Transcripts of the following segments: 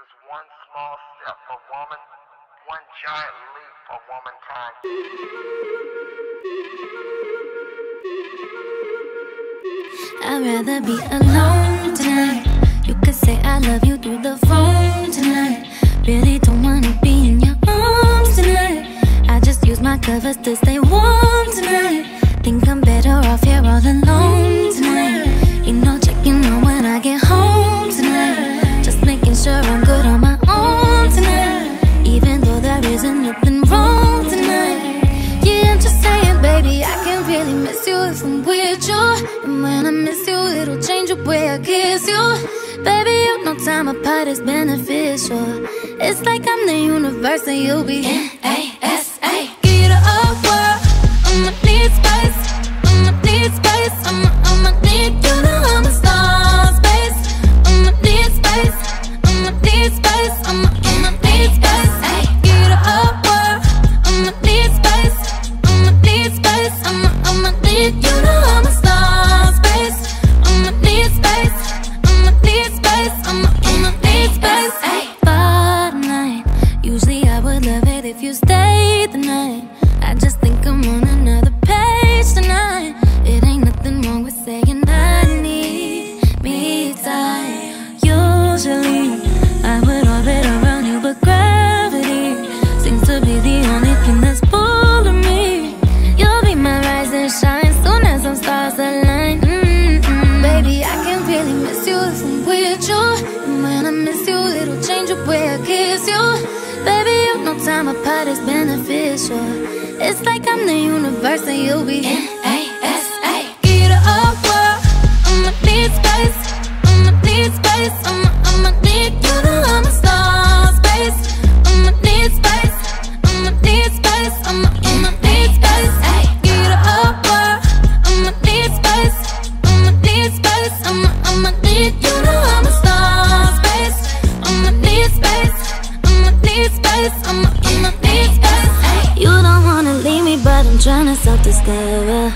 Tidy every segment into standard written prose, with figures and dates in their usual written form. is one small step for woman, one giant leap for womankind. I'd rather be alone tonight. You could say I love you through the phone tonight. Really don't wanna be in your arms tonight. I just use my covers to stay warm tonight. Think I'm better off here all alone tonight. You know, checking on when I get home tonight. Just making sure I'm good on my own tonight. Even though there isn't nothing wrong tonight. Yeah, I'm just saying, baby, I can really miss you if I'm with you. And when I miss you, it'll change the way I kiss you. Baby, you know time apart is beneficial. It's like I'm the universe and you'll be NASA. Get a world, I'ma need space. I'ma need space. I'ma need you to hold my star space. I'ma need space. I'ma need space. I'ma need space. Get a world, I'ma need space. I'ma need space. I'ma need you to hold my star space. I'ma need space. I'ma need space. I'ma need space. Far night. Usually I would love it if you stayed the night. I just think I'm on another page tonight. It ain't nothing wrong with saying I need me time. Usually I would orbit around you, but gravity seems to be the only thing that's pulling me. You'll be my rise and shine soon as some stars align. Baby, I can really miss you if I'm with you. And when I miss you, it'll change the way I kiss you. Baby, you know time apart is beneficial. It's like I'm the universe and you'll be NASA. Get a world, I'ma need space. I'ma need space. I'ma need you to hold my star space. I'ma need space. I'ma need space. I'ma need space. Get a world, I'ma need space. I'ma need space. I'ma need you to hold my star space. I'ma need space. I'ma need space. I'ma need space. You don't wanna leave me, but I'm tryna self-discover.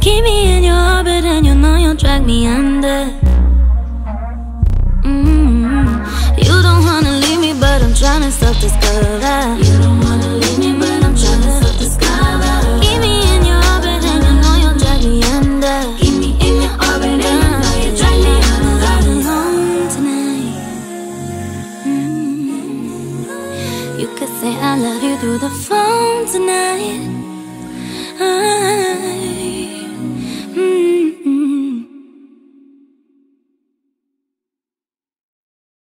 Keep me in your orbit and you know you'll drag me under. You don't wanna leave me, but I'm tryna self-discover.